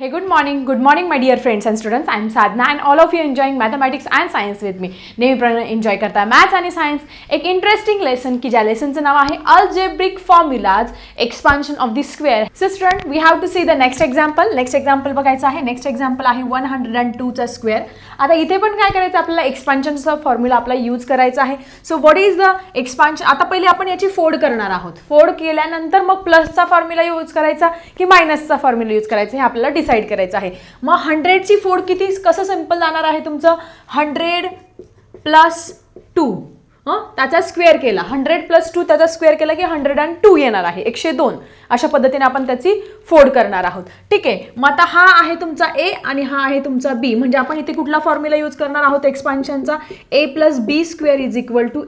Hey, good morning my dear friends and students. I am Sadhna and all of you enjoying mathematics and science with me. नेमी Pranay enjoy करता है maths आणि science. एक interesting lesson की ज्या लेसनचं नाव आहे algebraic formulas expansion of the square. So student we have to see the next example. Next example बघायचं आहे. नेक्स्ट एक्झाम्पल आहे 102चा स्क्वेअर. आता इथे पण काय करायचं आपल्याला एक्सपान्शनचा फॉर्म्युला आपला यूज करायचा आहे. So what is the expansion. आता पहिले आपण याची फोड करणार आहोत. फोड केल्यानंतर मग प्लसचा फॉर्म्युला यूज करायचा की मायनसचा फॉर्म्युला यूज करायचा हे आपल्याला डिसाइड करायचं आहे. मग 100 ची फोड किती कसं सिंपल जाणार आहे तुमचं 100 + 2 त्याचा स्क्वेअर केला 100 + 2 त्याचा स्क्वेअर केला की 102 येणार आहे 102. अशा पद्धतीने आपण त्याची फोड करणार आहोत. ठीक आहे. मग आता हा आहे तुमचा ए आणि हा आहे तुमचा बी. म्हणजे आपण इथे कुठला फॉर्म्युला यूज करणार आहोत एक्सपान्शनचा. a + b² = a² +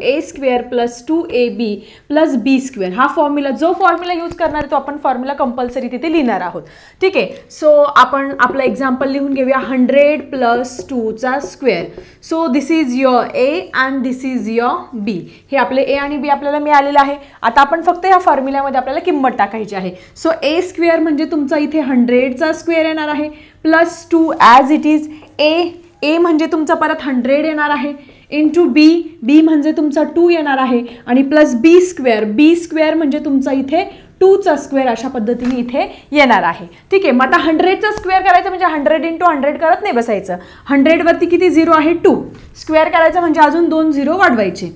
2ab + b² हा फॉर्म्युला जो फॉर्म्युला यूज करणार तो आपण फॉर्म्युला कंपल्सरी तिथे लिहिणार आहोत. ठीक आहे. सो आपण आपला एक्झाम्पल लिहून घेऊया 100 + 2चा square. So this is your A and this is your B. हे आपले ए आणि बी आपल्याला मिळालेलं आहे. आता आपण फक्त या फॉर्म्युल्यामध्ये आपल्याला किंमत टाकायची आहे. सो ए स्क्वेअर म्हणजे तुमचा इथे 100चा स्क्वेअर येणार आहे + 2 as it is. A A म्हणजे तुमचा परत 100 येणार आहे इंटू बी. बी म्हणजे तुमचा 2 येणार आहे आणि plus B square. B square म्हणजे तुमचा इथे 2चा स्क्वेअर अशा पद्धतीने इथे येणार आहे. ठीक आहे. मग आता 100चा स्क्वेअर करायचं म्हणजे 100 × 100 करत नाही बसायचं. 100वरती किती 0 आहे 2. स्क्वेअर करायचं म्हणजे अजून 2 0 वाढवायचे.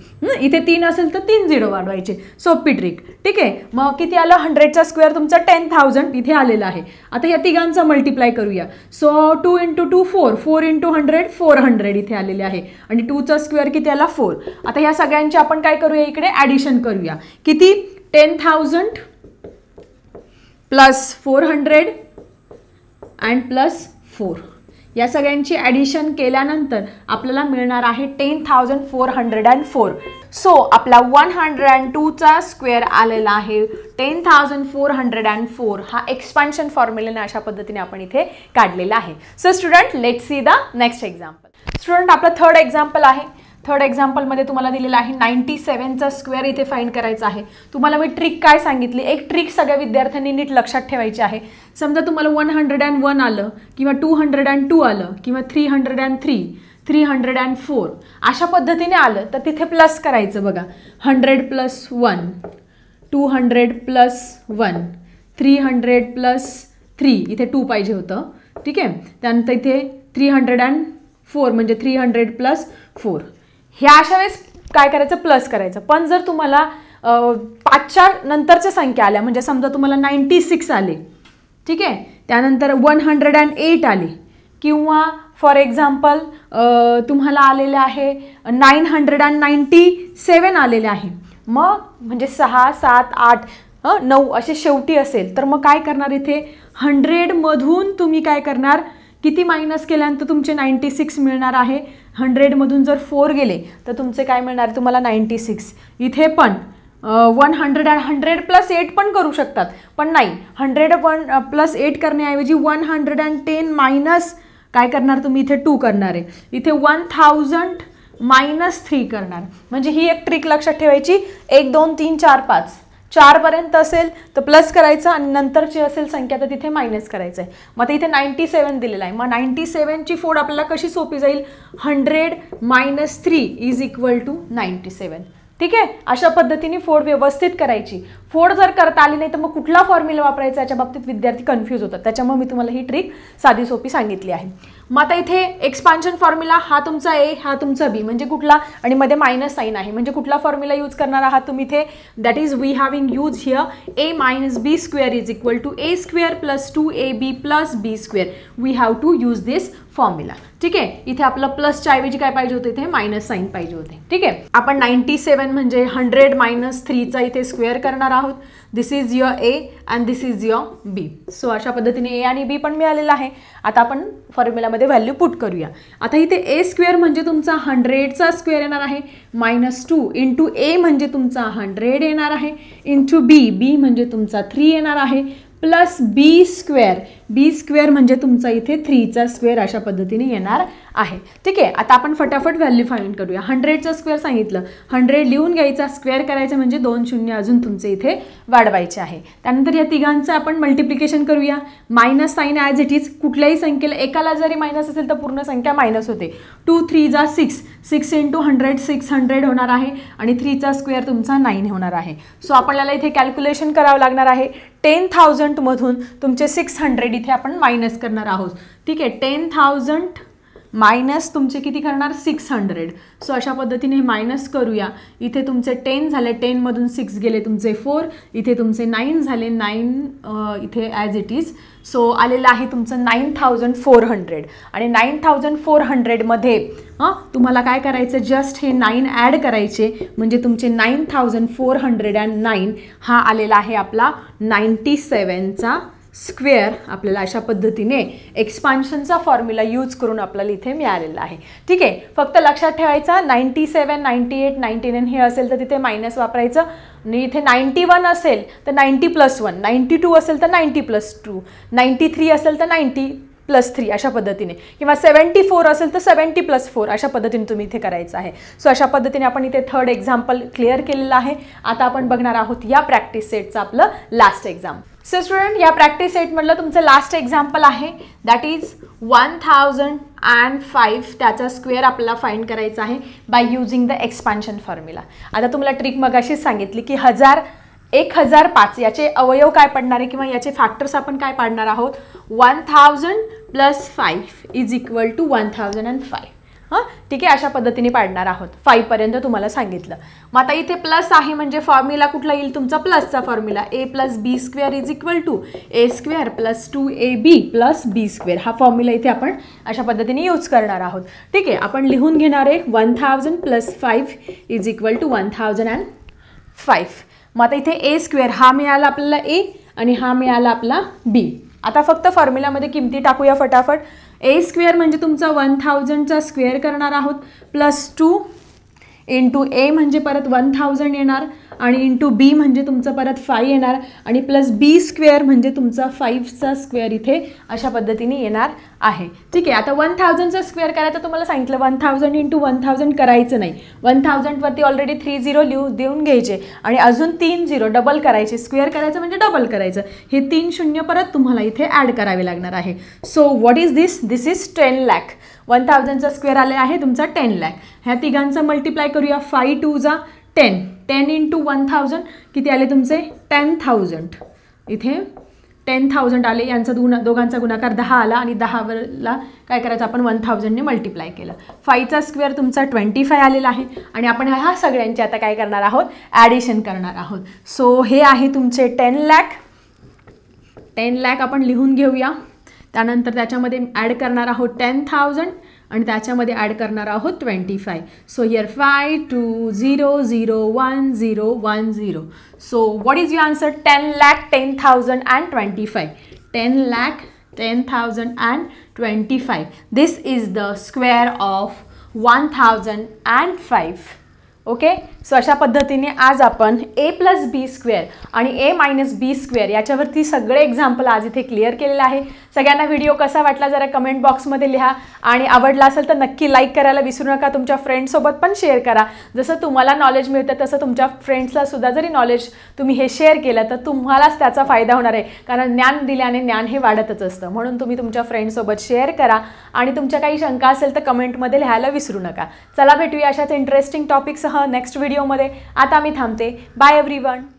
इथे 3 असेल तर 3 0 वाढवायचे. सोपी ट्रिक. ठीक आहे. मग किती आलं 100चा स्क्वेअर तुमचा 10,000 इथे आलेला आहे. आता या तिघांचा मल्टिप्लाय करूया. सो 2 × 2 4 4 × 100 400 इथे आलेले आहे आणि 2चा स्क्वेअर किती आला 4. आता ह्या सगळ्यांची आपण काय करूया इकडे ॲडिशन करूया. किती 10,000 प्लस 400 अँड प्लस 4. या सगळ्यांची ॲडिशन केल्यानंतर आपल्याला मिळणार आहे 10,404. सो आपला 102चा स्क्वेअर आलेला आहे 10,404. हा एक्सपान्शन फॉर्म्युलेने अशा पद्धतीने आपण इथे काढलेला आहे. So student let see the next example. Student आपला थर्ड एक्झाम्पल आहे. थर्ड एक्झाम्पलमध्ये तुम्हाला दिलेला आहे 97चा स्क्वेअर इथे फाईंड करायचा आहे. तुम्हाला मी ट्रिक काय सांगितली. एक ट्रिक सगळ्या विद्यार्थ्यांनी नीट लक्षात ठेवायची आहे. समजा तुम्हाला 101 आलं किंवा 202 आलं किंवा 303 304 अशा पद्धतीने आलं तर तिथे प्लस करायचं बघा. 100 + 1 200 + 1 300 + 3 इथे 2 पाहिजे होतं. ठीक आहे. त्यानंतर इथे 304 म्हणजे 300 + 4. ह्या अशा वेळेस काय करायचं प्लस करायचं. पण जर तुम्हाला 5-4 नंतरच्या संख्या आल्या म्हणजे समजा तुम्हाला 96 आले. ठीक आहे. त्यानंतर 108 आले किंवा फॉर एक्झाम्पल तुम्हाला आलेलं आहे 997 आलेले आहे. मग म्हणजे 6 7 8 9 असे शेवटी असेल तर मग काय करणार इथे 100मधून तुम्ही काय करणार किती मायनस केल्यानंतर तुमचे 96 मिळणार आहे. 100मधून जर 4 गेले तर तुमचे काय मिळणार तुम्हाला 96. इथे पण 100 + 8 पण करू शकतात पण नाही 100 + 8 करण्याऐवजी 110 - काय करणार तुम्ही इथे 2 करणार आहे. इथे 1000 - 3 करणार. म्हणजे ही एक ट्रिक लक्षात ठेवायची. 1 2 3 4 5 4पर्यंत असेल तर प्लस करायचं आणि नंतरची असेल संख्या तर तिथे मायनस करायचं आहे. मग आता इथे 97 दिलेला आहे. मग 97ची फोड आपल्याला कशी सोपी जाईल 100 - 3 = 97. ठीक आहे. अशा पद्धतीने फोड व्यवस्थित करायची. फोड जर करता आली नाही तर मग कुठला फॉर्म्युला वापरायचा याच्या बाबतीत विद्यार्थी कन्फ्यूज होतात. त्याच्यामुळे मी तुम्हाला ही ट्रिक साधी सोपी सांगितली आहे. मग आता इथे एक्सपान्शन फॉर्म्युला हा तुमचा ए हा तुमचा बी म्हणजे कुठला आणि मध्ये मायनस साईन आहे म्हणजे कुठला फॉर्म्युला यूज करणार आहात तुम्ही इथे that is we having use here a - b² = a² + 2ab + b². We have to use this formula. ठीक आहे. इथे आपलं प्लसच्या ऐवजी काय पाहिजे होतं इथे मायनस साईन पाहिजे होते. ठीक आहे. आपण 97 म्हणजे 100 - 3चा इथे स्क्वेअर करणार आहोत. This is your A and this is your B. So अशा पद्धतीने ए आणि बी पण मिळालेलं आहे. आता आपण फॉर्म्युलामध्ये व्हॅल्यू पुट करूया. आता इथे ए स्क्वेअर म्हणजे तुमचा 100चा स्क्वेअर येणार आहे -2 इंटू ए म्हणजे तुमचा 100 येणार आहे इंटू बी बी म्हणजे तुमचा 3 येणार आहे plus B square, B square म्हणजे तुमचा इथे 3चा स्क्वेअर अशा पद्धतीने येणार आहे. ठीक आहे, आता आपण फटाफट व्हॅल्यू फाइंड करूया. 100चा स्क्वेअर सांगितलं, 100 लिहून घ्यायचा, स्क्वेअर करायचा म्हणजे 2 शून्य अजून तुमचे इथे वाढवायचे आहे. त्यानंतर या तिघांचं आपण मल्टिप्लिकेशन करूया. Minus sign as it is, कुठल्याही संख्येला एकाला जरी मायनस असेल तर पूर्ण संख्या मायनस होते. 2 3 जा 6, 6 × 100 600 होणार आहे आणि 3चा स्क्वेअर तुमचा 9 होणार आहे. सो आपल्याला इथे कॅल्क्युलेशन करावं लागणार आहे. 10,000 मधून तुमचे 600 इथे आपण मायनस करणार आहोत. ठीक आहे, 10,000 मायनस तुमचे किती करणार, 600. सो अशा पद्धतीने मायनस करूया. इथे तुमचे 10 झाले, 10मधून 6 गेले तुमचे 4, इथे तुमचे 9 झाले, 9 इथे ॲज इट इज. सो आलेलं आहे तुमचं 9,400 आणि 9,400मध्ये तुम्हाला काय करायचं, जस्ट हे 9 ॲड करायचे म्हणजे तुमचे 9,409 हा आलेला आहे आपला 97चा स्क्वेअर. आपल्याला अशा पद्धतीने एक्सपान्शनचा फॉर्म्युला यूज करून आपल्याला इथे मिळालेला आहे. ठीक आहे, फक्त लक्षात ठेवायचा 97 98 99 हे असेल तर तिथे मायनस वापरायचं आणि इथे 91 असेल तर 90 + 1, 92 असेल तर 90 + 2, 93 असेल तर 90 + 3 अशा पद्धतीने, किंवा 74 असेल तर 70 + 4 अशा पद्धतीने तुम्ही इथे करायचं आहे. सो अशा पद्धतीने आपण इथे थर्ड एक्झाम्पल क्लिअर केलेलं आहे. आता आपण बघणार आहोत या प्रॅक्टिस सेटचं आपलं लास्ट एक्झाम. सो स्टूडेंट, या प्रॅक्टिस सेटमधलं तुमचं लास्ट एक्झाम्पल आहे, दॅट इज 1005 त्याचा स्क्वेअर आपल्याला फाइंड करायचा आहे by using the expansion formula. आता तुम्हाला ट्रिक मगाशीच सांगितली की 1000 + 1005 याचे अवयव काय पडणार आहे किंवा याचे फॅक्टर्स आपण काय पाडणार आहोत. 1000 + 5 = 1005. हां, ठीक आहे, अशा पद्धतीने पाडणार आहोत. 5 पर्यंत तुम्हाला सांगितलं. मग आता इथे प्लस आहे म्हणजे फॉर्म्युला कुठला येईल, तुमचा प्लसचा formula a + b² = a² + 2ab + b² हा फॉर्म्युला इथे आपण अशा पद्धतीने यूज करणार आहोत. ठीक आहे, आपण लिहून घेणार आहे 1000 + 5 = 1005. मग आता इथे a² हा मिळाला आपल्याला a आणि हा मिळाला आपला b. आता फक्त फॉर्म्युलामध्ये किमती टाकूया फटाफट. a² म्हणजे तुमचा 1000चा स्क्वेअर करणार आहोत, +2 × a म्हणजे परत 1000 येणार आणि × b म्हणजे तुमचं परत 5 येणार आणि +b² म्हणजे तुमचा 5चा स्क्वेअर इथे अशा पद्धतीने येणार आहे. ठीक आहे, आता 1000चा स्क्वेअर करायचा तुम्हाला सांगितलं, 1000 × 1000 करायचं नाही. 1000वरती ऑलरेडी 3 0 देऊन घ्यायचे आणि अजून 3 0 डबल करायचे. स्क्वेअर करायचं म्हणजे डबल करायचं, हे 3 शून्य परत तुम्हाला इथे ॲड करावे लागणार आहे. So what is this, this is 10 lakh. 1000चा स्क्वेअर आले आहे तुमचा 10 लाख. ह्या तिघांचं मल्टिप्लाय करूया. 5 × 2 जा 10, 10 × 1000 किती आले तुमचे 10000. इथे 10000 आले, यांचा दोघांचा गुणाकार 10 आला आणि 10 वरला काय करायचं आपण 1000ने मल्टिप्लाय केलं. 5चा स्क्वेअर तुमचा 25 आलेला आहे आणि आपण ह्या सगळ्यांचे आता काय करणार आहोत, ॲडिशन करणार आहोत. सो हे आहे तुमचे 10 लाख. 10 लाख आपण लिहून घेऊया. त्यानंतर त्याच्यामध्ये ॲड करणार आहोत 10000 आणि त्याच्यामध्ये ॲड करणार आहोत 25. So here 5 2 0 0 1 0 1 0. So what is your answer, 10 lakh 10,025. 10 lakh 10,025. This is the square of 1005. Okay, so अशा पद्धतीने आज आपण a + b² आणि a - b² याच्यावरती सगळे एक्झाम्पल आज इथे क्लिअर केलेलं आहे. सगळ्यांना व्हिडिओ कसा वाटला जरा कमेंट बॉक्समध्ये लिहा आणि आवडला असेल तर नक्की लाईक करायला विसरू नका. तुमच्या फ्रेंड्ससोबत पण शेअर करा. जसं तुम्हाला नॉलेज मिळतं तसं तुमच्या फ्रेंड्सलासुद्धा जरी नॉलेज तुम्ही हे शेअर केलं तर तुम्हालाच त्याचा फायदा होणार आहे, कारण ज्ञान दिल्याने ज्ञान हे वाढतच असतं. म्हणून तुम्ही तुमच्या फ्रेंड्ससोबत शेअर करा आणि तुमच्या काही शंका असेल तर कमेंटमध्ये लिहायला विसरू नका. चला भेटूया अशाच इंटरेस्टिंग टॉपिक्ससह नेक्स्ट व्हिडिओमध्ये. आता मी थांबते. Bye everyone.